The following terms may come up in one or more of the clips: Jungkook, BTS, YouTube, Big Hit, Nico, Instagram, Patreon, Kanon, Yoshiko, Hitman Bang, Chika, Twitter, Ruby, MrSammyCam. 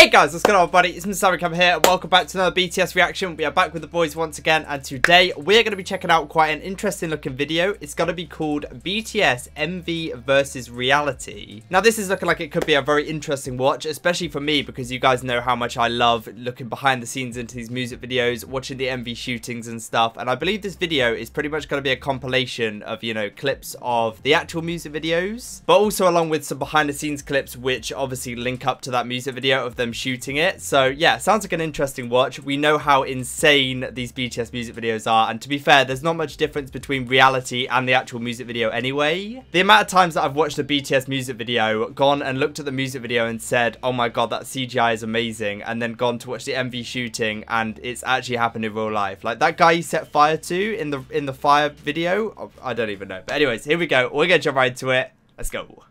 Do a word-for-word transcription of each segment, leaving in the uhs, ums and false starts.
Hey guys, what's going on everybody? It's MrSammyCam here and welcome back to another B T S reaction. We are back with the boys once again and today we are going to be checking out quite an interesting looking video. It's going to be called B T S Envy versus Reality. Now this is looking like it could be a very interesting watch, especially for me because you guys know how much I love looking behind the scenes into these music videos, watching the Envy shootings and stuff, and I believe this video is pretty much going to be a compilation of, you know, clips of the actual music videos, but also along with some behind the scenes clips which obviously link up to that music video of them shooting it. So yeah, sounds like an interesting watch. We know how insane these B T S music videos are, and to be fair, there's not much difference between Reality and the actual music video anyway. The amount of times that I've watched a B T S music video, gone and looked at the music video and said, oh my god, that C G I is amazing, and then gone to watch the M V shooting and it's actually happened in real life. Like that guy he set fire to in the in the fire video, I don't even know. But anyways, here we go. We're gonna jump right into it. Let's go.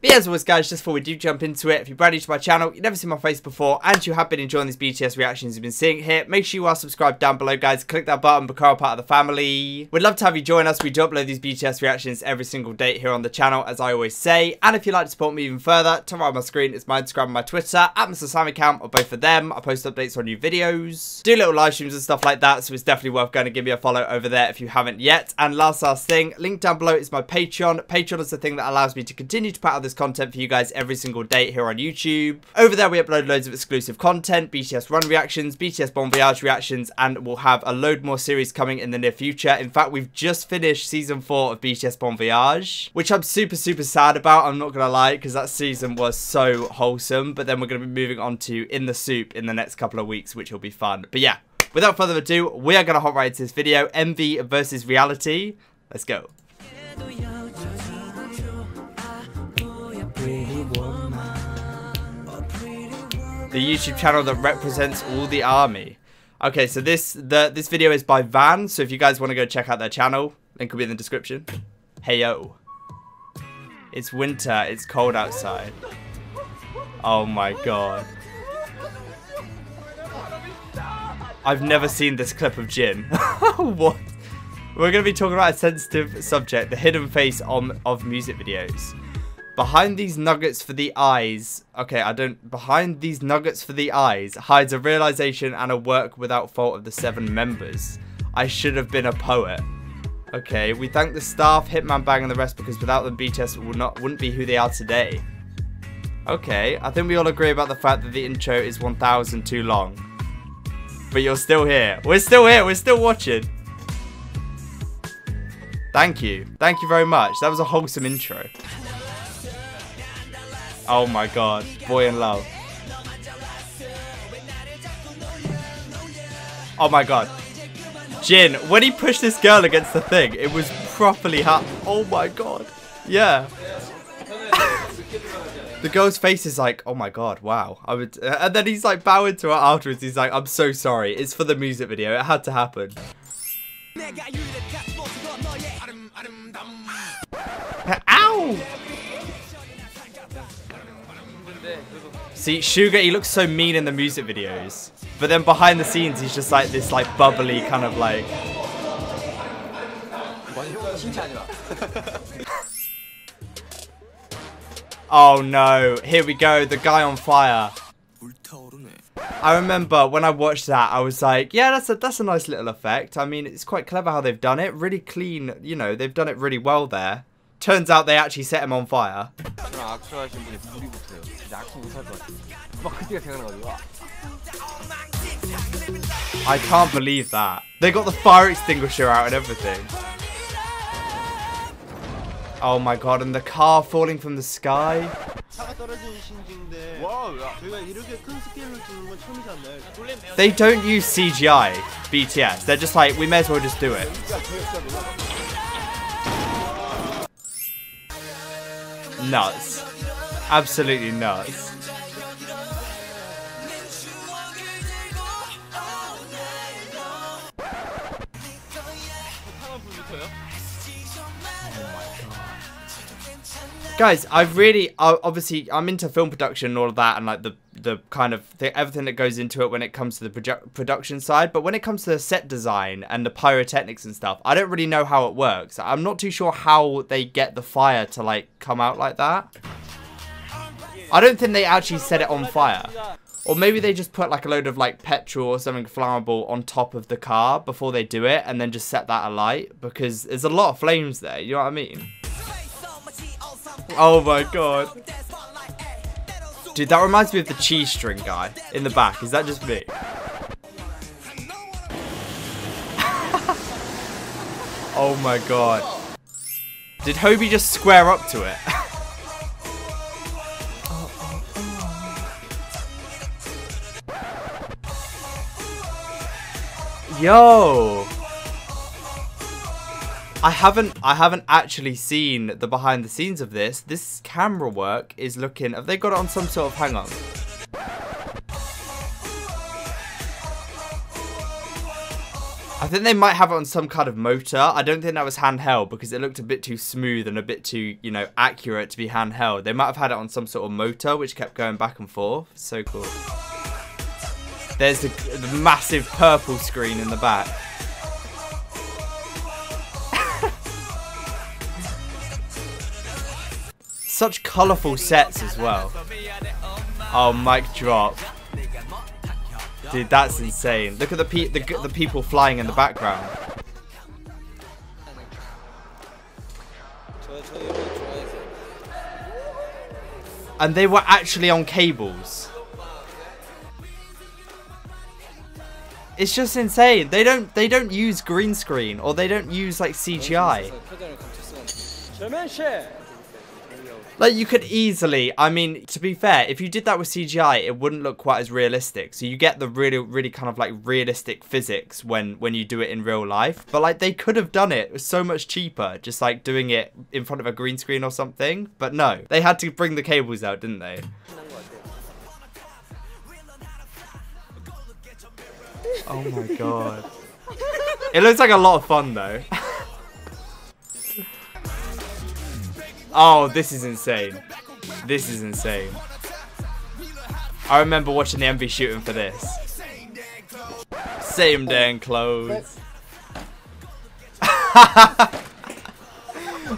But yeah, as always guys, just before we do jump into it, if you're brand new to my channel, you've never seen my face before, and you have been enjoying these B T S reactions you've been seeing here, make sure you are subscribed down below guys, click that button, become a part of the family. We'd love to have you join us. We do upload these B T S reactions every single day here on the channel, as I always say, and if you'd like to support me even further, top right of my screen is my Instagram and my Twitter, at MrSammyCam, or both of them. I post updates on new videos, do little live streams and stuff like that, so it's definitely worth going to give me a follow over there if you haven't yet. And last last thing, link down below is my Patreon. Patreon is the thing that allows me to continue to put out this content for you guys every single day here on YouTube. Over there we upload loads of exclusive content, B T S Run reactions, B T S Bon Voyage reactions, and we'll have a load more series coming in the near future. In fact, we've just finished season four of B T S Bon Voyage, which I'm super super sad about, I'm not gonna lie, because that season was so wholesome. But then we're gonna be moving on to In the Soup in the next couple of weeks, which will be fun. But yeah, without further ado, we are gonna hop right into this video, Envy versus Reality. Let's go. The YouTube channel that represents all the army. Okay, so this the this video is by Van, so if you guys want to go check out their channel, link will be in the description. Heyo. It's winter, it's cold outside. Oh my god. I've never seen this clip of Jin. What? We're going to be talking about a sensitive subject, the hidden face on, of music videos. Behind these nuggets for the eyes, okay, I don't, behind these nuggets for the eyes hides a realization and a work without fault of the seven members. I should have been a poet. Okay, we thank the staff, Hitman Bang and the rest, because without them B T S would not, wouldn't be who they are today. Okay, I think we all agree about the fact that the intro is one thousand too long. But you're still here. We're still here, we're still watching. Thank you, thank you very much. That was a wholesome intro. Oh my god, boy in love. Oh my god. Jin, when he pushed this girl against the thing, it was properly hot. Oh my god. Yeah. The girl's face is like, oh my god, wow. I would, uh, and then he's like bowing to her afterwards. He's like, I'm so sorry. It's for the music video. It had to happen. Ow! See, Suga, he looks so mean in the music videos, but then behind the scenes, he's just like this, like bubbly kind of like. Oh no! Here we go, the guy on fire. I remember when I watched that, I was like, yeah, that's a that's a nice little effect. I mean, it's quite clever how they've done it. Really clean, you know, they've done it really well there. Turns out they actually set him on fire. I can't believe that. They got the fire extinguisher out and everything. Oh my god, and the car falling from the sky. They don't use C G I, B T S. They're just like, we may as well just do it. Nuts. Absolutely nuts. Guys, I've really, uh, obviously, I'm into film production and all of that, and like the the kind of th everything that goes into it when it comes to the produ production side. But when it comes to the set design and the pyrotechnics and stuff, I don't really know how it works. I'm not too sure how they get the fire to like come out like that. I don't think they actually set it on fire. Or maybe they just put like a load of like petrol or something flammable on top of the car before they do it and then just set that alight, because there's a lot of flames there, you know what I mean? Oh my god. Dude, that reminds me of the cheese string guy in the back. Is that just me? Oh my god. Did Hobie just square up to it? Yo, I haven't I haven't actually seen the behind the scenes of this. This camera work is looking, have they got it on some sort of, hang on. I think they might have it on some kind of motor. I don't think that was handheld because it looked a bit too smooth and a bit too, you know, accurate to be handheld. They might have had it on some sort of motor which kept going back and forth. So cool. There's the, the massive purple screen in the back. Such colourful sets as well. Oh, mic drop. Dude, that's insane. Look at the, pe the, the people flying in the background. And they were actually on cables. It's just insane. They don't they don't use green screen, or they don't use like C G I. Like, you could easily, I mean, to be fair, if you did that with C G I, it wouldn't look quite as realistic. So you get the really really kind of like realistic physics when when you do it in real life. But like, they could have done it so much cheaper, just like doing it in front of a green screen or something. But no, they had to bring the cables out, didn't they? Oh my god. It looks like a lot of fun though. Oh, this is insane. This is insane. I remember watching the M V shooting for this. Same dang clothes.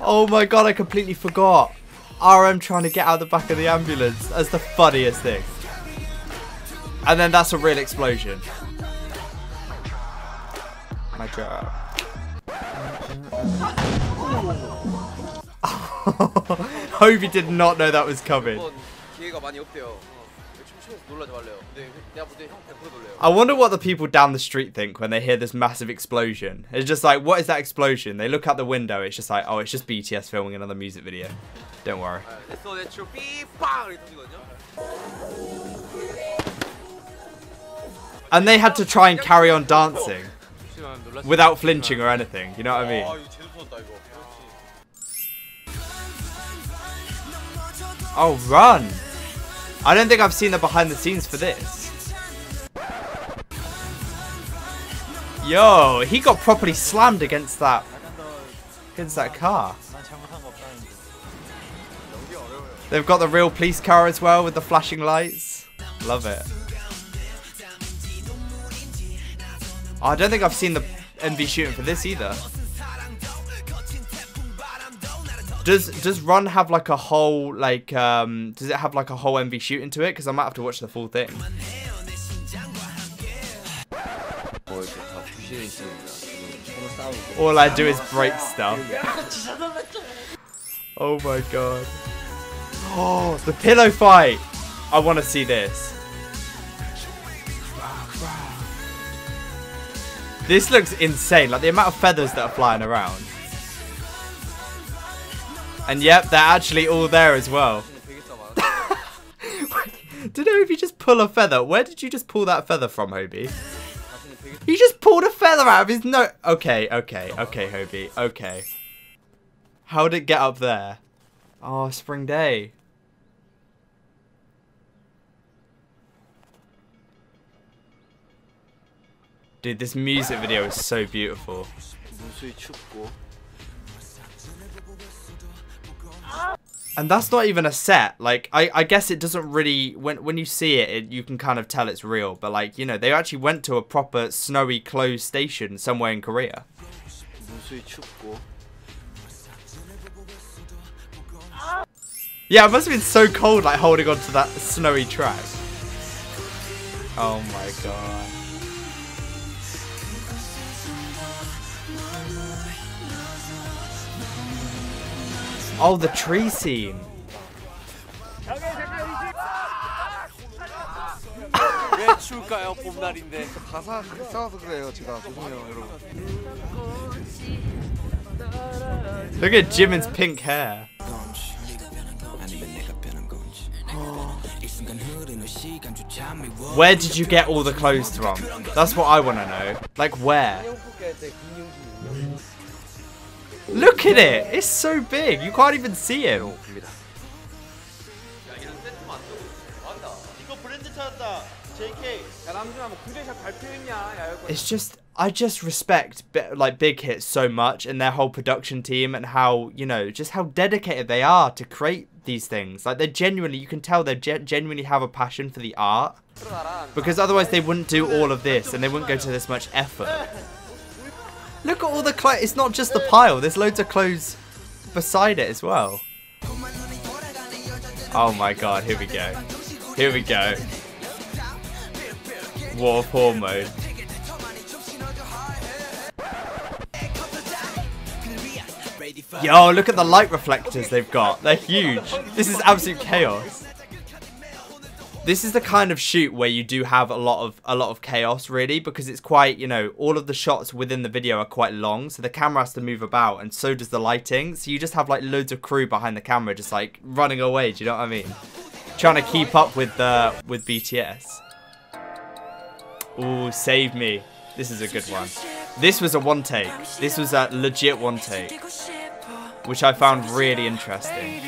Oh my god, I completely forgot. R M trying to get out the back of the ambulance. That's the funniest thing. And then that's a real explosion. My god. Hobie did not know that was coming. I wonder what the people down the street think when they hear this massive explosion. It's just like, what is that explosion? They look out the window, it's just like, oh, it's just B T S filming another music video. Don't worry. And they had to try and carry on dancing. Without flinching or anything, you know what I mean? Oh, run! I don't think I've seen the behind the scenes for this. Yo, he got properly slammed against that, against that car. They've got the real police car as well with the flashing lights. Love it. I don't think I've seen the M V shooting for this either. Does does Run have like a whole like um does it have like a whole M V shooting to it? Because I might have to watch the full thing. All I do is break stuff. Oh my god. Oh, the pillow fight! I want to see this. This looks insane, like the amount of feathers that are flying around. And yep, they're actually all there as well. Don't know if you just pull a feather. Where did you just pull that feather from, Hobie? You just pulled a feather out of his nose. Okay, okay, okay, Hobie, okay. How'd it get up there? Oh, spring day. Dude, this music video is so beautiful. And that's not even a set. Like, I, I guess it doesn't really... When when you see it, it, you can kind of tell it's real. But, like, you know, they actually went to a proper snowy closed station somewhere in Korea. Yeah, it must have been so cold, like, holding on to that snowy track. Oh my god. Oh, the tree scene. Look at Jimin's pink hair. Where did you get all the clothes from? That's what I want to know. Like, where? Look at it! It's so big, you can't even see it. It's just, I just respect like Big Hit so much and their whole production team and how, you know, just how dedicated they are to create these things. Like, they're genuinely, you can tell they ge genuinely have a passion for the art, because otherwise they wouldn't do all of this and they wouldn't go to this much effort. Look at all the clothes. It's not just the pile. There's loads of clothes beside it as well. Oh my god, here we go. Here we go. War of hormone. Yo, look at the light reflectors they've got. They're huge. This is absolute chaos. This is the kind of shoot where you do have a lot of a lot of chaos, really, because it's quite, you know, all of the shots within the video are quite long, so the camera has to move about, and so does the lighting. So you just have like loads of crew behind the camera just like running away, do you know what I mean? Trying to keep up with the uh, with B T S. Ooh, save me. This is a good one. This was a one take. This was a legit one take, which I found really interesting.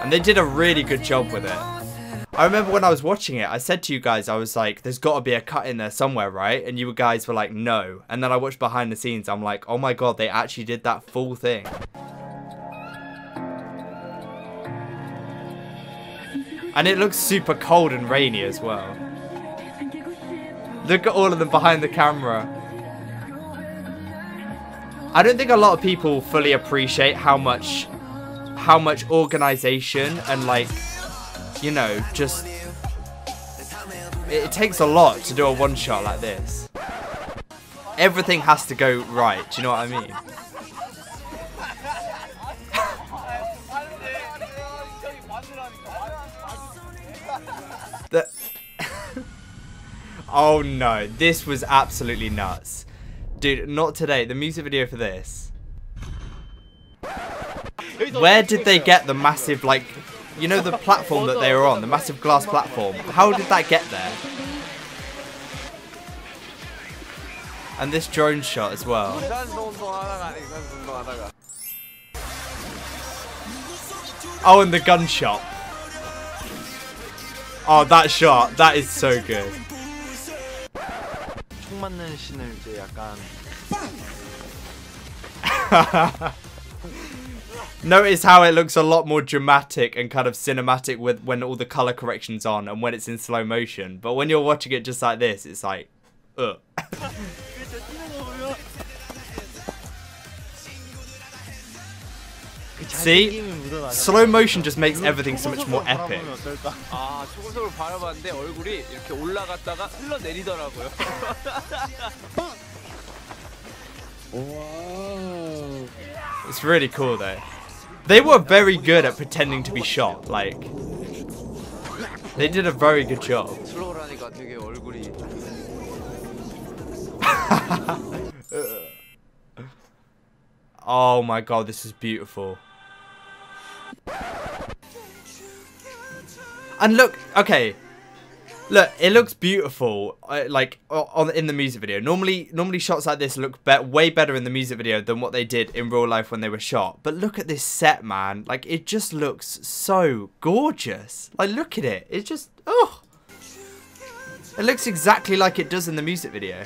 And they did a really good job with it. I remember when I was watching it, I said to you guys, I was like, there's got to be a cut in there somewhere, right? And you guys were like, no. And then I watched behind the scenes, I'm like, oh my god, they actually did that full thing. And it looks super cold and rainy as well. Look at all of them behind the camera. I don't think a lot of people fully appreciate how much... how much organization and, like, you know, just it, it takes a lot to do a one shot like this. Everything has to go right, do you know what I mean? The oh no, this was absolutely nuts, dude. Not today. The music video for this. Where did they get the massive, like, you know, the platform that they were on, the massive glass platform? How did that get there? And this drone shot as well. Oh, and the gun shot. Oh, that shot, that is so good. Notice how it looks a lot more dramatic and kind of cinematic with when all the color correction's on and when it's in slow motion. But when you're watching it just like this, it's like, ugh. See? Slow motion just makes everything so much more epic. It's really cool though. They were very good at pretending to be shot, like, they did a very good job. Oh my god, this is beautiful. And look, okay, look, it looks beautiful, uh, like, on in the music video. Normally, normally shots like this look be way better in the music video than what they did in real life when they were shot. But look at this set, man. Like, it just looks so gorgeous. Like, look at it. It just, oh. It looks exactly like it does in the music video.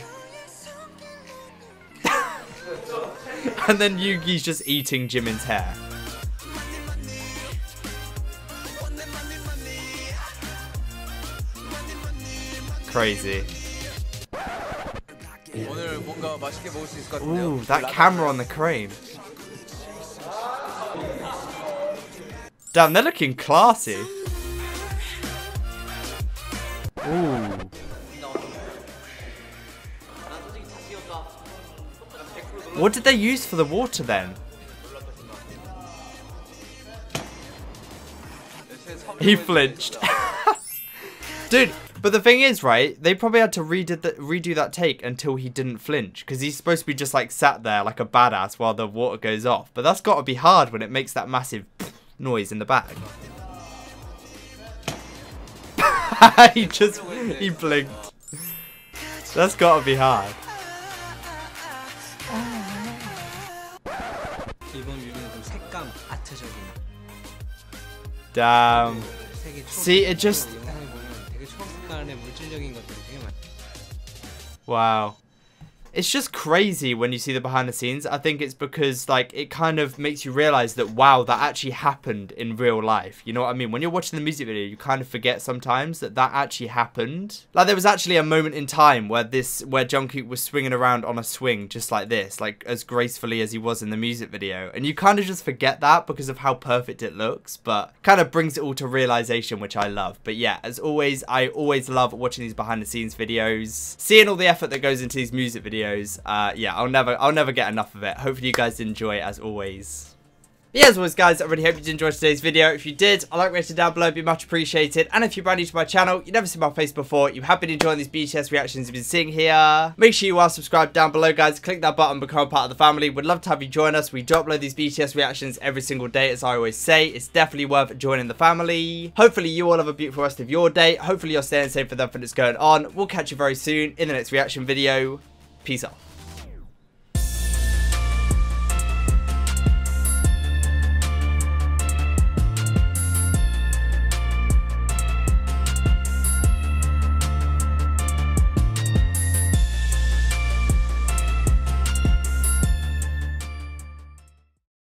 And then Yugi's just eating Jimin's hair. Crazy. Ooh, that camera on the crane. Damn, they're looking classy. Ooh. What did they use for the water then? He flinched. Dude, but the thing is, right, they probably had to redo, the, redo that take until he didn't flinch. Because he's supposed to be just like sat there like a badass while the water goes off. But that's got to be hard when it makes that massive noise in the back. he just, he blinked. That's got to be hard. Damn. See, it just... Wow. It's just crazy when you see the behind the scenes. I think it's because, like, it kind of makes you realise that, wow, that actually happened in real life. You know what I mean? When you're watching the music video, you kind of forget sometimes that that actually happened. Like, there was actually a moment in time where this, where Jungkook was swinging around on a swing just like this, like, as gracefully as he was in the music video. And you kind of just forget that because of how perfect it looks, but kind of brings it all to realisation, which I love. But yeah, as always, I always love watching these behind the scenes videos, seeing all the effort that goes into these music videos. Uh, yeah, I'll never, I'll never get enough of it. Hopefully you guys enjoy it as always. Yeah, as always guys, I really hope you did enjoy today's video. If you did, a like rating down below would be much appreciated. And if you're brand new to my channel, you've never seen my face before, you have been enjoying these B T S reactions you've been seeing here, make sure you are subscribed down below guys, click that button, become a part of the family. We'd love to have you join us. We do upload these B T S reactions every single day, as I always say. It's definitely worth joining the family. Hopefully you all have a beautiful rest of your day. Hopefully you're staying safe for everything that's going on. We'll catch you very soon in the next reaction video. Peace out.